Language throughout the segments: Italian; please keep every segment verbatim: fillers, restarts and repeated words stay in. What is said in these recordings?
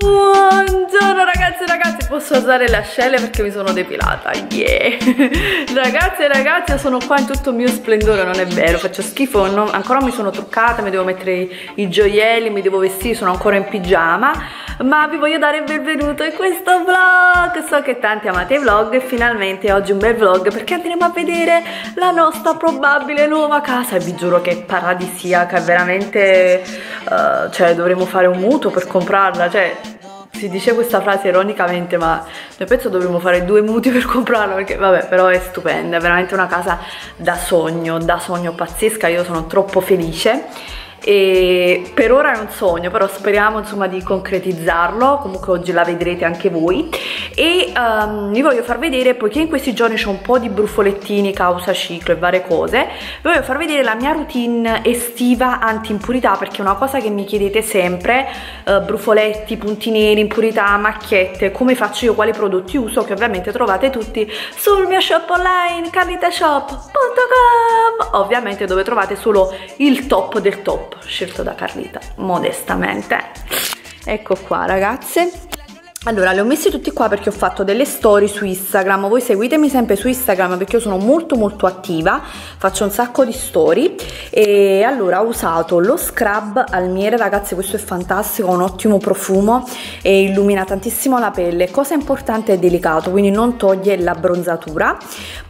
Buongiorno ragazzi e ragazze, posso alzare le ascelle perché mi sono depilata, yeah! Ragazzi e ragazze, sono qua in tutto il mio splendore, non è vero, faccio schifo, non, ancora mi sono truccata, mi devo mettere i, i gioielli, mi devo vestire, sono ancora in pigiama, ma vi voglio dare il benvenuto in questo vlog. So che tanti amate i vlog e finalmente oggi un bel vlog perché andremo a vedere la nostra probabile nuova casa e vi giuro che è paradisiaca, è veramente, uh, cioè dovremo fare un mutuo per comprarla, cioè... Si dice questa frase ironicamente, ma nel pezzo dovremmo fare due mutui per comprarla perché vabbè, però è stupenda, è veramente una casa da sogno, da sogno pazzesca, io sono troppo felice e per ora è un sogno, però speriamo insomma di concretizzarlo, comunque oggi la vedrete anche voi e um, vi voglio far vedere, poiché in questi giorni c'è un po' di brufolettini causa ciclo e varie cose, vi voglio far vedere la mia routine estiva anti impurità, perché è una cosa che mi chiedete sempre, uh, brufoletti, punti neri, impurità, macchiette, come faccio io, quali prodotti uso, che ovviamente trovate tutti sul mio shop online carlita shop punto com, ovviamente dove trovate solo il top del top scelto da Carlita, modestamente. Ecco qua ragazze, allora le ho messi tutti qua perché ho fatto delle story su Instagram, voi seguitemi sempre su Instagram perché io sono molto molto attiva, faccio un sacco di story e allora ho usato lo scrub al miele, ragazzi questo è fantastico, ha un ottimo profumo e illumina tantissimo la pelle, cosa importante è delicato, quindi non toglie l'abbronzatura.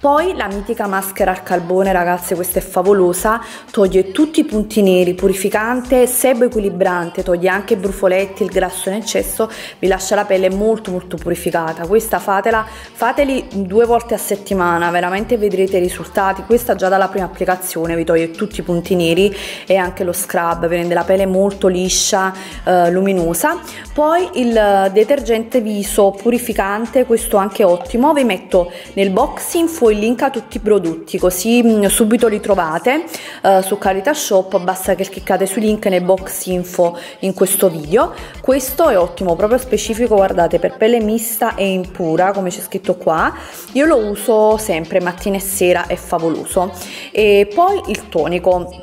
Poi la mitica maschera al carbone, ragazzi questa è favolosa, toglie tutti i punti neri, purificante, sebo equilibrante, toglie anche i brufoletti, il grasso in eccesso, vi lascia la pelle molto molto purificata. Questa fatela, fateli due volte a settimana, veramente vedrete i risultati. Questa già dalla prima applicazione vi toglie tutti i punti neri e anche lo scrub, vi rende la pelle molto liscia, eh, luminosa. Poi il detergente viso purificante, questo anche ottimo, vi metto nel box info il link a tutti i prodotti così mh, subito li trovate eh, su Carlita Shop, basta che cliccate sui link nel box info in questo video. Questo è ottimo, proprio specifico, guardate, per pelle mista e impura come c'è scritto qua, io lo uso sempre mattina e sera, è favoloso. E poi il tonico,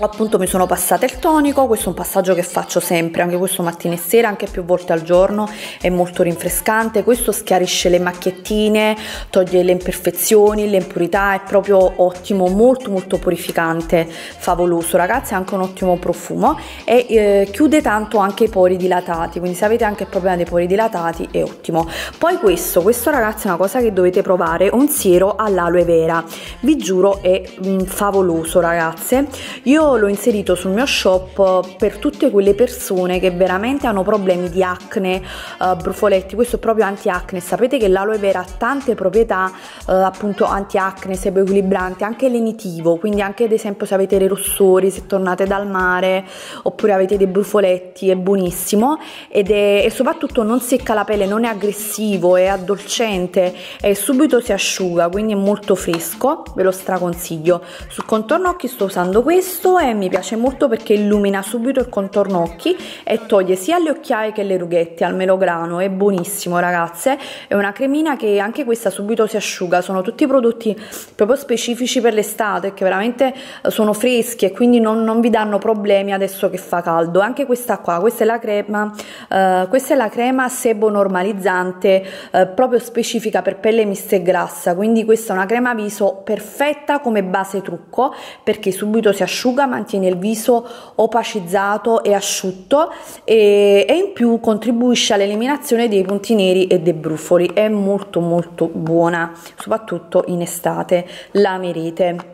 appunto mi sono passata il tonico, questo è un passaggio che faccio sempre, anche questo mattina e sera, anche più volte al giorno, è molto rinfrescante, questo schiarisce le macchiettine, toglie le imperfezioni, le impurità, è proprio ottimo, molto molto purificante, favoloso ragazzi, ha anche un ottimo profumo e eh, chiude tanto anche i pori dilatati, quindi se avete anche il problema dei pori dilatati è ottimo. Poi questo, questo ragazzi è una cosa che dovete provare, un siero all'aloe vera, vi giuro è mh, favoloso ragazze, io l'ho inserito sul mio shop per tutte quelle persone che veramente hanno problemi di acne, eh, brufoletti, questo è proprio antiacne, sapete che l'aloe vera ha tante proprietà eh, appunto antiacne, sebo equilibrante, anche lenitivo, quindi anche ad esempio se avete dei rossori, se tornate dal mare oppure avete dei brufoletti è buonissimo ed è, e soprattutto non secca la pelle, non è aggressivo, è addolcente e subito si asciuga, quindi è molto fresco, ve lo straconsiglio. Sul contorno occhi sto usando questo e mi piace molto perché illumina subito il contorno occhi e toglie sia le occhiaie che le rughette, al melograno, è buonissimo ragazze, è una cremina che anche questa subito si asciuga, sono tutti prodotti proprio specifici per l'estate che veramente sono freschi e quindi non, non vi danno problemi adesso che fa caldo. Anche questa qua, questa è la crema eh, questa è la crema sebo normalizzante eh, proprio specifica per pelle mista e grassa, quindi questa è una crema viso perfetta come base trucco perché subito si asciuga, mantiene il viso opacizzato e asciutto e, e in più contribuisce all'eliminazione dei punti neri e dei brufoli, è molto molto buona, soprattutto in estate la amerete.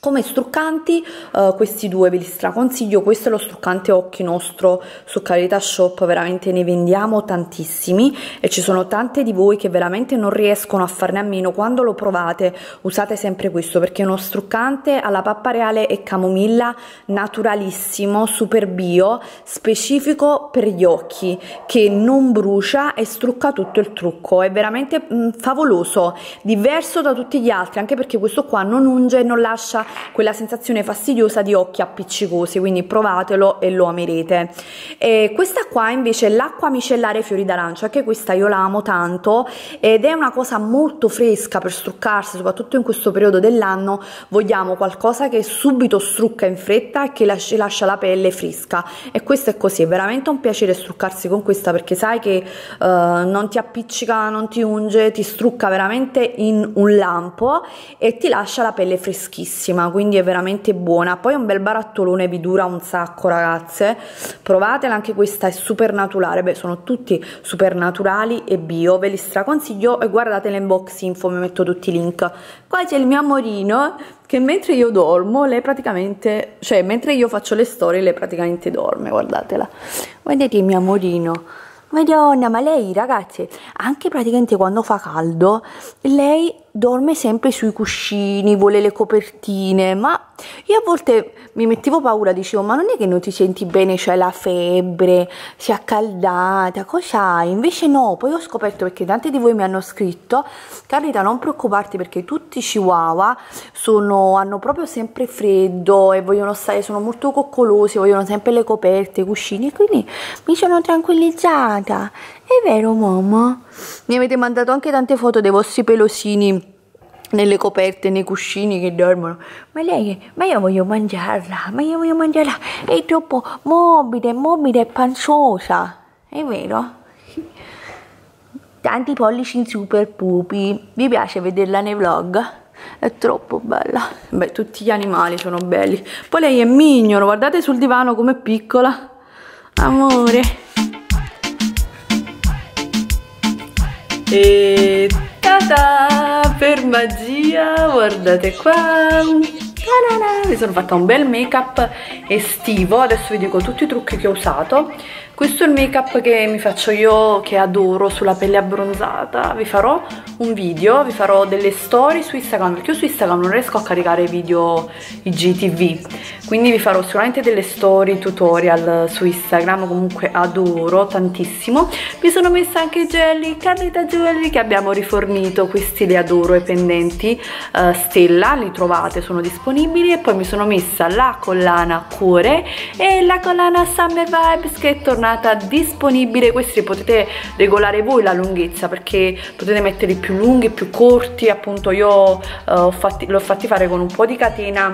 Come struccanti uh, questi due ve li straconsiglio, questo è lo struccante occhi nostro su Carlita Shop, veramente ne vendiamo tantissimi e ci sono tante di voi che veramente non riescono a farne a meno, quando lo provate usate sempre questo perché è uno struccante alla pappa reale e camomilla, naturalissimo, super bio, specifico per gli occhi, che non brucia e strucca tutto il trucco, è veramente mh, favoloso, diverso da tutti gli altri anche perché questo qua non unge e non lascia quella sensazione fastidiosa di occhi appiccicosi, quindi provatelo e lo amerete. E questa qua invece è l'acqua micellare fiori d'arancia, anche questa io la amo tanto ed è una cosa molto fresca per struccarsi, soprattutto in questo periodo dell'anno vogliamo qualcosa che subito strucca in fretta e che lascia, lascia la pelle fresca, e questo è così, è veramente un piacere struccarsi con questa perché sai che uh, non ti appiccica, non ti unge, ti strucca veramente in un lampo e ti lascia la pelle freschissima, quindi è veramente buona. Poi un bel barattolone, vi dura un sacco ragazze, provatela, anche questa è super naturale. Beh, sono tutti super naturali e bio, ve li straconsiglio e guardate l'inbox info, vi metto tutti i link. Qua c'è il mio amorino che mentre io dormo lei praticamente, cioè mentre io faccio le storie lei praticamente dorme, guardatela, guardate il mio amorino. Madonna, ma lei ragazzi, anche praticamente quando fa caldo, lei dorme sempre sui cuscini, vuole le copertine, ma io a volte mi mettevo paura, dicevo ma non è che non ti senti bene, cioè la febbre, si è accaldata, cos'hai? Invece no, poi ho scoperto, perché tanti di voi mi hanno scritto, Carlita non preoccuparti perché tutti i chihuahua sono, hanno proprio sempre freddo e vogliono stare, sono molto coccolosi, vogliono sempre le coperte, i cuscini, e quindi mi sono tranquillizzata. È vero mamma? Mi avete mandato anche tante foto dei vostri pelosini nelle coperte, nei cuscini che dormono. Ma lei, ma io voglio mangiarla, ma io voglio mangiarla, è troppo morbida, morbida e panzosa. È vero? Tanti pollici in super pupi. Vi piace vederla nei vlog? È troppo bella. Beh, tutti gli animali sono belli. Poi lei è mignolo, guardate sul divano com'è piccola. Amore. E ta-da, per magia, guardate qua, ta-da-da. Mi sono fatta un bel make up estivo, adesso vi dico tutti i trucchi che ho usato. Questo è il make up che mi faccio io, che adoro, sulla pelle abbronzata. Vi farò un video, vi farò delle storie su Instagram, perché io su Instagram non riesco a caricare video I G T V, quindi vi farò sicuramente delle storie, tutorial su Instagram. Comunque adoro tantissimo. Mi sono messa anche i jelly, Carlita Jewelry, che abbiamo rifornito, questi li adoro, i pendenti uh, stella, li trovate, sono disponibili. E poi mi sono messa la collana cuore e la collana Summer Vibes, che è tornata disponibile. Questi potete regolare voi la lunghezza, perché potete metterli più lunghi, più corti, appunto io eh, ho fatti, l'ho fatti fare con un po' di catena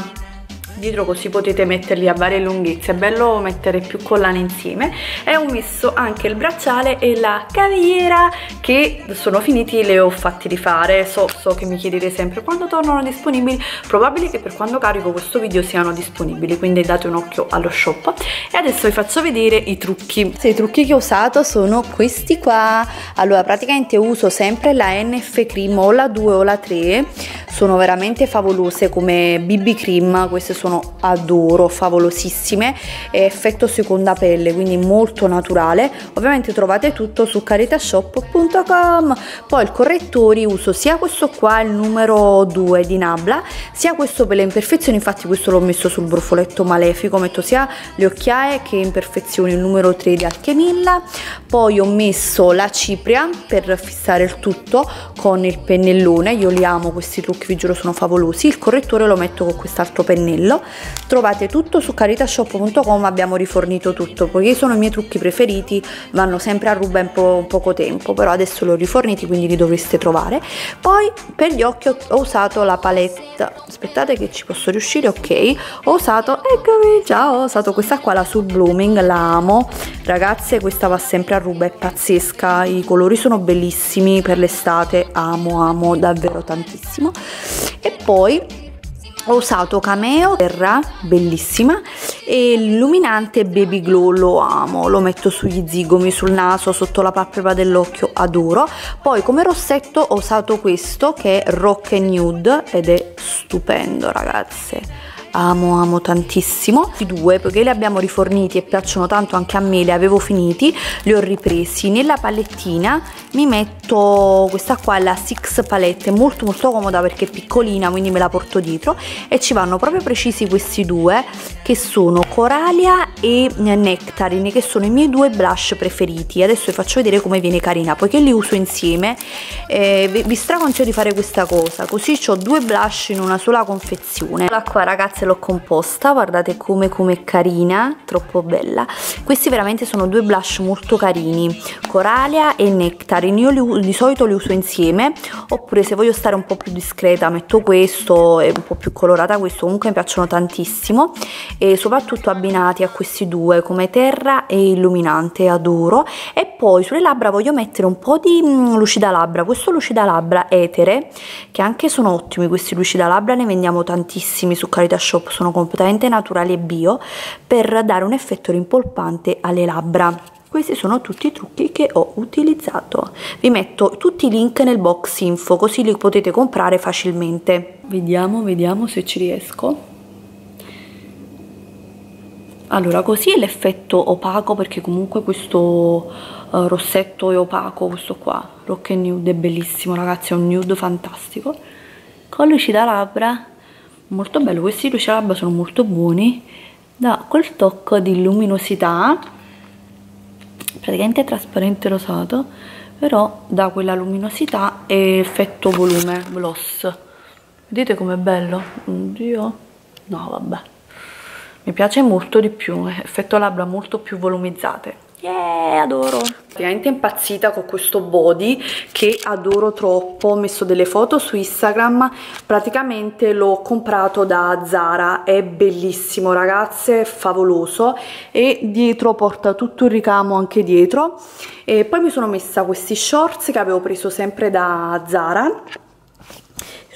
dietro, così potete metterli a varie lunghezze, è bello mettere più collane insieme. E ho messo anche il bracciale e la cavigliera che sono finiti, le ho fatti rifare. So, so che mi chiedete sempre quando tornano disponibili, probabile che per quando carico questo video siano disponibili, quindi date un occhio allo shop. E adesso vi faccio vedere i trucchi. Se i trucchi che ho usato sono questi qua. Allora praticamente uso sempre la N F cream, o la due o la tre, sono veramente favolose come B B cream, queste sono Sono, adoro, favolosissime, e effetto seconda pelle, quindi molto naturale. Ovviamente trovate tutto su carlita shop punto com. Poi il correttore uso sia questo qua, il numero due di Nabla, sia questo per le imperfezioni, infatti questo l'ho messo sul brufoletto malefico, metto sia le occhiaie che imperfezioni, il numero tre di Alchemilla. Poi ho messo la cipria per fissare il tutto con il pennellone, io li amo questi trucchi, vi giuro sono favolosi. Il correttore lo metto con quest'altro pennello. Trovate tutto su carlita shop punto com, abbiamo rifornito tutto, poiché sono i miei trucchi preferiti, vanno sempre a ruba in po poco tempo, però adesso li ho riforniti, quindi li dovreste trovare. Poi per gli occhi ho, ho usato la palette, aspettate che ci posso riuscire, ok, ho usato, eccomi, ciao, ho usato questa qua, la Sul Blooming, la amo ragazze, questa va sempre a ruba, è pazzesca, i colori sono bellissimi per l'estate, amo amo davvero tantissimo. E poi ho usato Cameo, terra, bellissima, e illuminante Baby Glow, lo amo, lo metto sugli zigomi, sul naso, sotto la palpebra dell'occhio, adoro. Poi come rossetto ho usato questo che è Rock and Nude ed è stupendo ragazze, amo amo tantissimo. I due, poiché li abbiamo riforniti e piacciono tanto anche a me, li avevo finiti, li ho ripresi. Nella palettina mi metto questa qua, la Six Palette, molto molto comoda perché è piccolina, quindi me la porto dietro, e ci vanno proprio precisi questi due che sono Coralia e Nectarine, che sono i miei due blush preferiti. Adesso vi faccio vedere come viene carina, poiché li uso insieme. Eh, vi straconsiglio di fare questa cosa, così ho due blush in una sola confezione. Eccola qua ragazze, l'ho composta, guardate come come carina, troppo bella. Questi veramente sono due blush molto carini, Coralia e Nectarine. Io li, di solito li uso insieme, oppure se voglio stare un po' più discreta metto questo, è un po' più colorata questo. Comunque mi piacciono tantissimo, e soprattutto abbinati a questi due come terra e illuminante, adoro. E poi sulle labbra voglio mettere un po' di lucida labbra, questo lucida labbra etere, che anche sono ottimi questi lucida labbra, ne vendiamo tantissimi su Carlita Shop, sono completamente naturali e bio, per dare un effetto rimpolpante alle labbra. Questi sono tutti i trucchi che ho utilizzato. Vi metto tutti i link nel box info, così li potete comprare facilmente. Vediamo, vediamo se ci riesco. Allora, così è l'effetto opaco, perché comunque questo uh, rossetto è opaco, questo qua. Rock and Nude è bellissimo, ragazzi, è un nude fantastico. Con lucida labbra, molto bello. Questi lucida labbra sono molto buoni, da quel tocco di luminosità, praticamente trasparente rosato, però dà quella luminosità e effetto volume, gloss. Vedete com'è bello? Oddio, no vabbè, mi piace molto di più, effetto labbra molto più volumizzate. Yeah, adoro. Veramente impazzita con questo body che adoro troppo. Ho messo delle foto su Instagram, praticamente l'ho comprato da Zara, è bellissimo ragazze, è favoloso, e dietro porta tutto il ricamo anche dietro. E poi mi sono messa questi shorts che avevo preso sempre da Zara,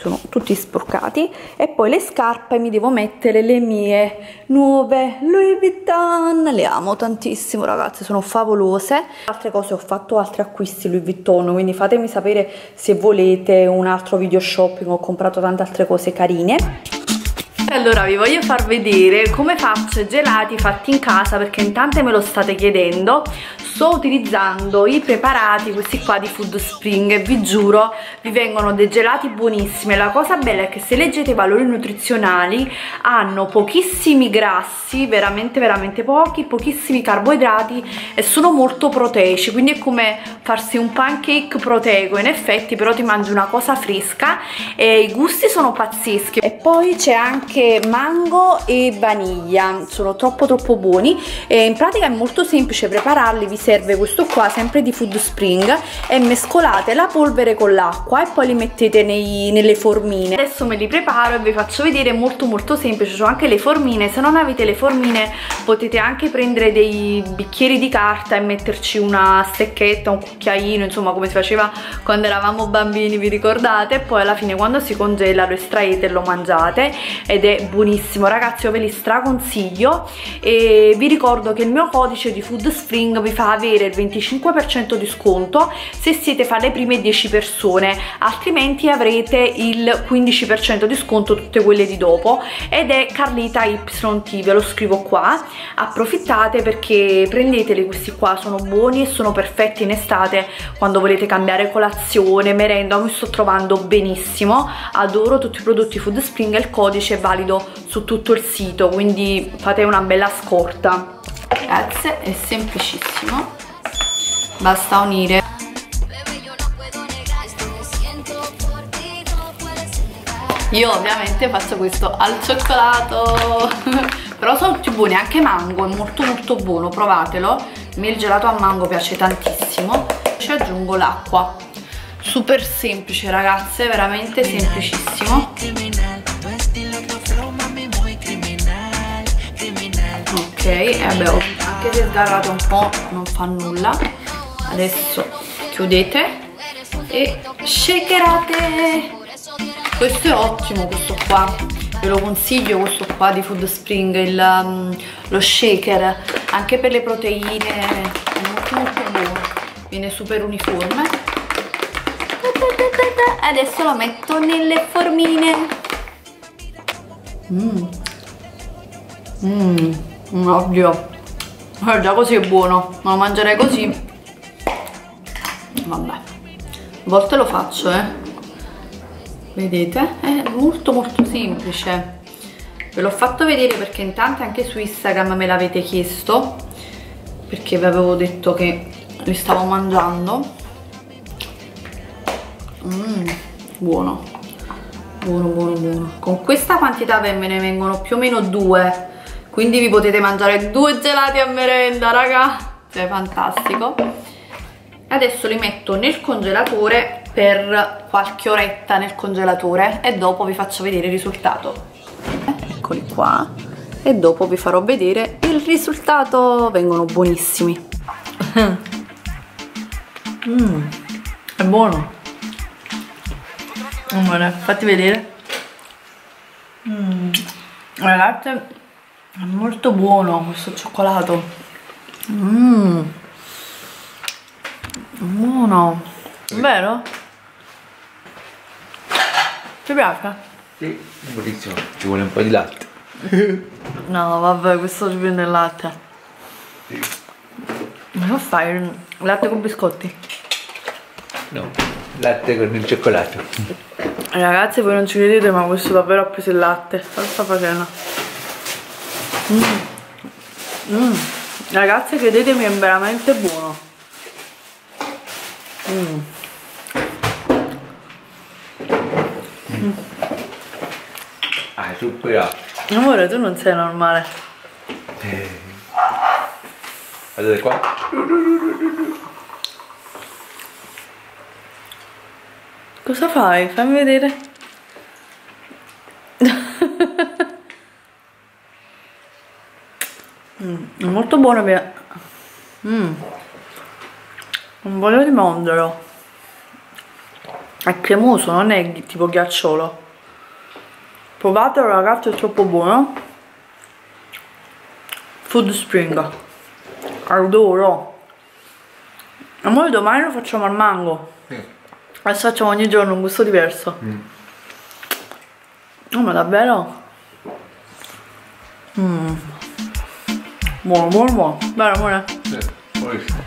sono tutti sporcati, e poi le scarpe mi devo mettere le mie nuove Louis Vuitton, le amo tantissimo ragazzi, sono favolose. Altre cose, ho fatto altri acquisti Louis Vuitton, quindi fatemi sapere se volete un altro video shopping, ho comprato tante altre cose carine. Allora vi voglio far vedere come faccio gelati fatti in casa, perché in tante me lo state chiedendo. Sto utilizzando i preparati, questi qua di Food Spring, e vi giuro vi vengono dei gelati buonissimi. La cosa bella è che se leggete i valori nutrizionali hanno pochissimi grassi, veramente veramente pochi, pochissimi carboidrati e sono molto proteici, quindi è come farsi un pancake proteico in effetti, però ti mangi una cosa fresca e i gusti sono pazzeschi. E poi c'è anche mango e vaniglia, sono troppo troppo buoni, e in pratica è molto semplice prepararli. Vi serve questo qua sempre di Food Spring, e mescolate la polvere con l'acqua e poi li mettete nei, nelle formine. Adesso me li preparo e vi faccio vedere, molto molto semplice. C'ho anche le formine, se non avete le formine potete anche prendere dei bicchieri di carta e metterci una stecchetta, un cucchiaino, insomma come si faceva quando eravamo bambini, vi ricordate? E poi alla fine quando si congela lo estraete e lo mangiate, ed è buonissimo ragazzi, io ve li straconsiglio. E vi ricordo che il mio codice di Food Spring vi fa avere il venticinque per cento di sconto se siete fra le prime dieci persone, altrimenti avrete il quindici per cento di sconto tutte quelle di dopo, ed è CARLITAYT, ve lo scrivo qua. Approfittate perché prendeteli, questi qua sono buoni e sono perfetti in estate quando volete cambiare colazione, merenda. Mi sto trovando benissimo, adoro tutti i prodotti Food Spring e il codice va su tutto il sito, quindi fate una bella scorta. Ragazze, è semplicissimo, basta unire. Io ovviamente faccio questo al cioccolato però sono più buoni, anche mango è molto molto buono, provatelo. A me il gelato a mango piace tantissimo. Ci aggiungo l'acqua, super semplice ragazze, veramente semplicissimo. Ok, e vabbè, anche se sgarrate un po' non fa nulla. Adesso chiudete e shakerate. Questo è ottimo, questo qua ve lo consiglio, questo qua di Food Spring, il, um, lo shaker, anche per le proteine è molto molto buono, viene super uniforme. Adesso lo metto nelle formine. Mmm, Mmm, ovvio. Guarda, così è buono. Ma lo mangerei così. Vabbè, a volte lo faccio, eh. Vedete? È molto molto semplice. Ve l'ho fatto vedere perché in tanti anche su Instagram me l'avete chiesto, perché vi avevo detto che li stavo mangiando. Mmm, buono. Buono, buono, buono. Con questa quantità me ne vengono più o meno due. Quindi vi potete mangiare due gelati a merenda, raga. Cioè, fantastico. Adesso li metto nel congelatore per qualche oretta nel congelatore e dopo vi faccio vedere il risultato. Eccoli qua. E dopo vi farò vedere il risultato. Vengono buonissimi. Mm, è buono. Allora, fatti vedere. Mm, guardate. È molto buono questo cioccolato. Mmm, buono, vero? Ti piace? Sì, buonissimo. Ci vuole un po' di latte. No, vabbè, questo ci viene il latte. Sì. Cosa fai? Latte con biscotti? No, latte con il cioccolato. Ragazzi, voi non ci vedete, ma questo davvero ha preso il latte. Cosa sta facendo? Mm. Mm. Ragazzi, credetemi, è veramente buono. Mm. Mm. Ah, superato. Amore, tu non sei normale. Eh. Guardate qua. Cosa fai? Fammi vedere. È molto buono per... mm. Non volevo rimonderlo. È cremoso, non è tipo ghiacciolo. Provatelo, ragazzi, è troppo buono. Food Spring. Adoro. Amore, domani lo facciamo al mango. Adesso facciamo ogni giorno un gusto diverso. Mm. Oh, ma davvero? Mmm. Buono, buono, buono. Vero, amore? Sì, buonissimo.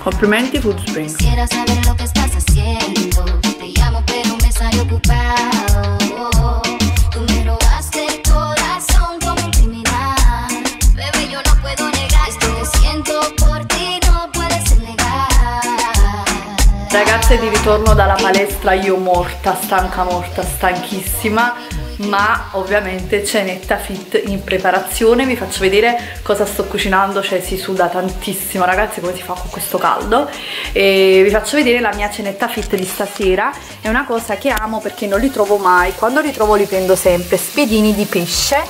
Complimenti, Food Spring. Quisiera saber lo que estás haciendo. Te llamo pero me sale ocupado. Tú me robaste el corazón como un criminal. Bebé, yo no puedo negar esto que siento por ti, no puedes negar. Ragazze, di ritorno dalla palestra, io morta, stanca morta, stanchissima. Ma ovviamente c'è Netta Fit in preparazione. Vi faccio vedere cosa sto cucinando. Cioè, si suda tantissimo, ragazzi, come si fa con questo caldo. E vi faccio vedere la mia cenetta fit di stasera. È una cosa che amo perché non li trovo mai. Quando li trovo li prendo sempre. Spiedini di pesce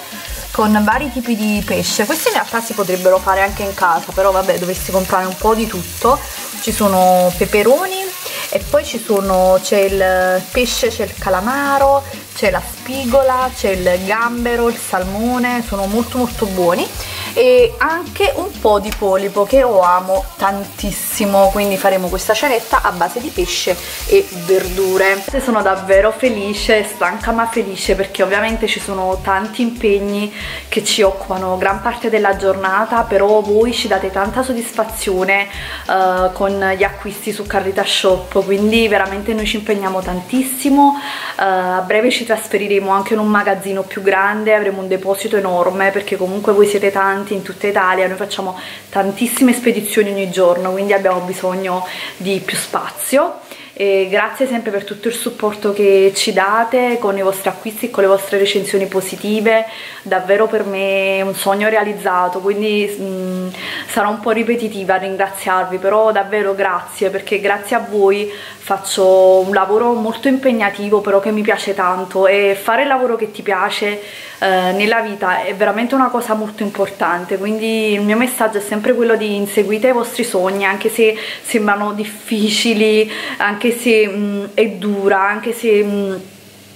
con vari tipi di pesce. Questi in realtà si potrebbero fare anche in casa, però vabbè, dovresti comprare un po' di tutto. Ci sono peperoni e poi ci sono, c'è il pesce, c'è il calamaro, c'è la spigola, c'è il gambero, il salmone, sono molto molto buoni. E anche un po' di polipo che io amo tantissimo, quindi faremo questa cenetta a base di pesce e verdure. Sono davvero felice, stanca ma felice, perché ovviamente ci sono tanti impegni che ci occupano gran parte della giornata, però voi ci date tanta soddisfazione uh, con gli acquisti su Carlita Shop, quindi veramente noi ci impegniamo tantissimo. Uh, a breve ci trasferiremo anche in un magazzino più grande, avremo un deposito enorme perché comunque voi siete tanti in tutta Italia, noi facciamo tantissime spedizioni ogni giorno, quindi abbiamo bisogno di più spazio. E grazie sempre per tutto il supporto che ci date con i vostri acquisti, con le vostre recensioni positive. Davvero per me è un sogno realizzato, quindi mh, sarò un po' ripetitiva a ringraziarvi, però davvero grazie, perché grazie a voi faccio un lavoro molto impegnativo, però che mi piace tanto, e fare il lavoro che ti piace eh, nella vita è veramente una cosa molto importante. Quindi il mio messaggio è sempre quello di inseguite i vostri sogni, anche se sembrano difficili, anche se mh, è dura, anche se mh,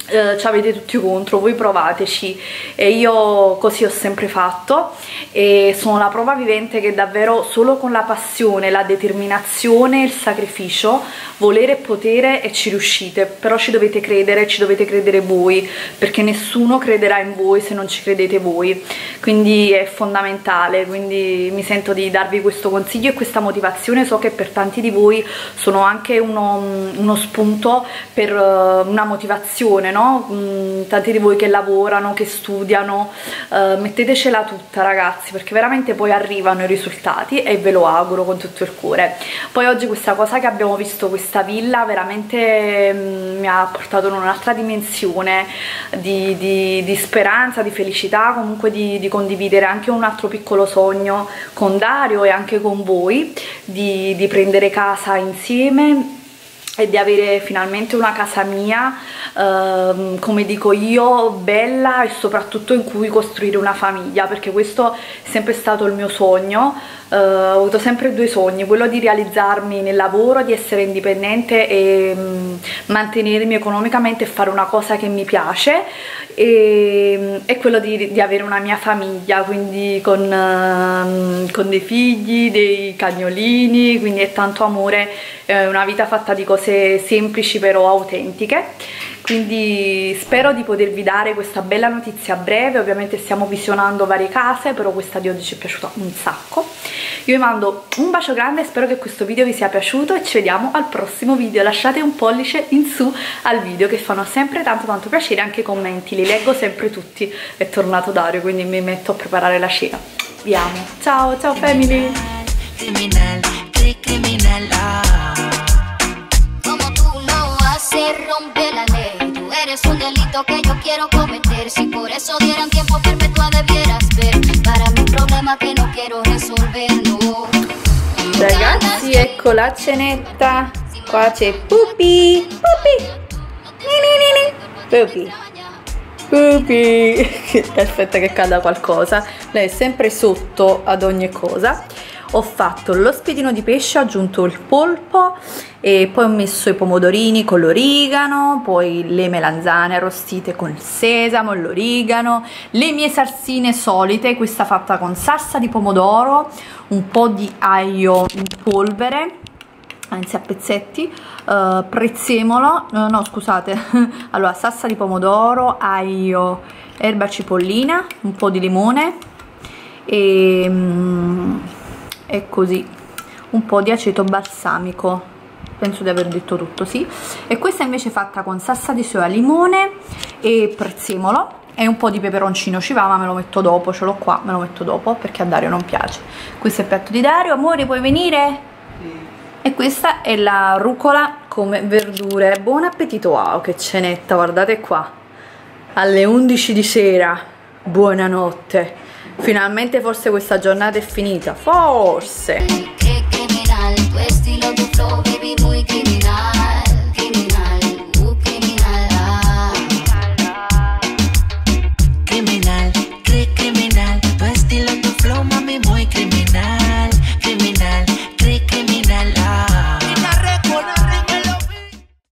Eh, ci avete tutti contro, voi provateci, e io così ho sempre fatto e sono la prova vivente che davvero solo con la passione, la determinazione, il sacrificio, volere e potere, e ci riuscite. Però ci dovete credere, ci dovete credere voi, perché nessuno crederà in voi se non ci credete voi, quindi è fondamentale. Quindi mi sento di darvi questo consiglio e questa motivazione, so che per tanti di voi sono anche uno, uno spunto per uh, una motivazione, no? Tanti di voi che lavorano, che studiano, eh, mettetecela tutta ragazzi, perché veramente poi arrivano i risultati e ve lo auguro con tutto il cuore. Poi oggi questa cosa che abbiamo visto, questa villa, veramente mh, mi ha portato in un'altra dimensione di, di, di speranza, di felicità, comunque di, di condividere anche un altro piccolo sogno con Dario e anche con voi, di, di prendere casa insieme e di avere finalmente una casa mia, ehm, come dico io, bella, e soprattutto in cui costruire una famiglia, perché questo è sempre stato il mio sogno. Eh, ho avuto sempre due sogni, quello di realizzarmi nel lavoro, di essere indipendente e mh, mantenermi economicamente e fare una cosa che mi piace, e, e quello di, di avere una mia famiglia, quindi con, ehm, con dei figli, dei cagnolini, quindi è tanto amore, eh, una vita fatta di cose semplici però autentiche. Quindi spero di potervi dare questa bella notizia a breve. Ovviamente stiamo visionando varie case, però questa di oggi ci è piaciuta un sacco. Io vi mando un bacio grande, spero che questo video vi sia piaciuto e ci vediamo al prossimo video. Lasciate un pollice in su al video, che fanno sempre tanto tanto piacere, anche i commenti, li leggo sempre tutti. È tornato Dario, quindi mi metto a preparare la cena. Vi amo, ciao ciao family. Se rompe la ley, tú eres un delito que yo quiero cometer. Si por eso dieran tiempo perpetua debieras ver, para mi problema que no quiero resolver, no. Ragazzi, ecco la cenetta. Qua c'è Pupi, Pupi, Pupi, Pupi. Aspetta che cada qualcosa. Lei è sempre sotto ad ogni cosa. Ho fatto lo spiedino di pesce, ho aggiunto il polpo e poi ho messo i pomodorini con l'origano, poi le melanzane arrostite con il sesamo e l'origano, le mie salsine solite, questa fatta con salsa di pomodoro, un po' di aglio in polvere, anzi a pezzetti, uh, prezzemolo, no, no scusate, allora salsa di pomodoro, aglio, erba cipollina, un po' di limone e... Mm, e così, un po' di aceto balsamico, penso di aver detto tutto, sì. E questa invece è fatta con salsa di soia, limone e prezzemolo e un po' di peperoncino ci va, ma me lo metto dopo, ce l'ho qua, me lo metto dopo perché a Dario non piace. Questo è il piatto di Dario, amore, puoi venire? Sì. E questa è la rucola come verdure. Buon appetito, wow che cenetta, guardate qua, alle undici di sera, buonanotte. Finalmente forse questa giornata è finita, forse.